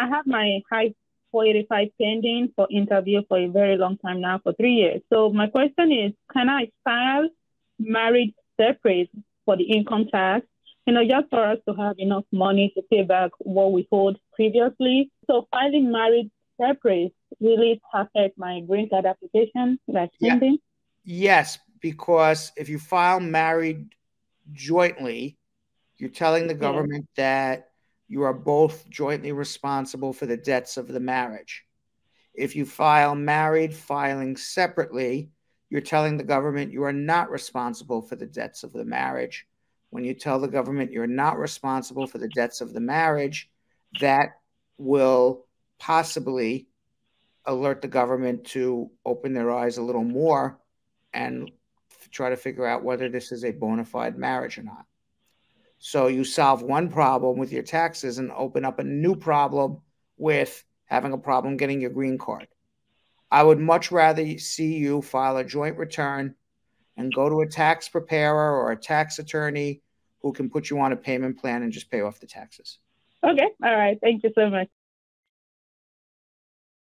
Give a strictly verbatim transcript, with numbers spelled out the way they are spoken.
I have my I four eighty-five pending for interview for a very long time now, for three years. So my question is, can I file marriage separate for the income tax? You know, just for us to have enough money to pay back what we owed previously. So filing marriage separate, will it affect my green card application that's pending? Yeah. Yes, because if you file married jointly, you're telling the government yeah. that you are both jointly responsible for the debts of the marriage. If you file married filing separately, you're telling the government you are not responsible for the debts of the marriage. When you tell the government you're not responsible for the debts of the marriage, that will possibly alert the government to open their eyes a little more and try to figure out whether this is a bona fide marriage or not. So you solve one problem with your taxes and open up a new problem with having a problem getting your green card. I would much rather see you file a joint return and go to a tax preparer or a tax attorney who can put you on a payment plan and just pay off the taxes. Okay. All right. Thank you so much.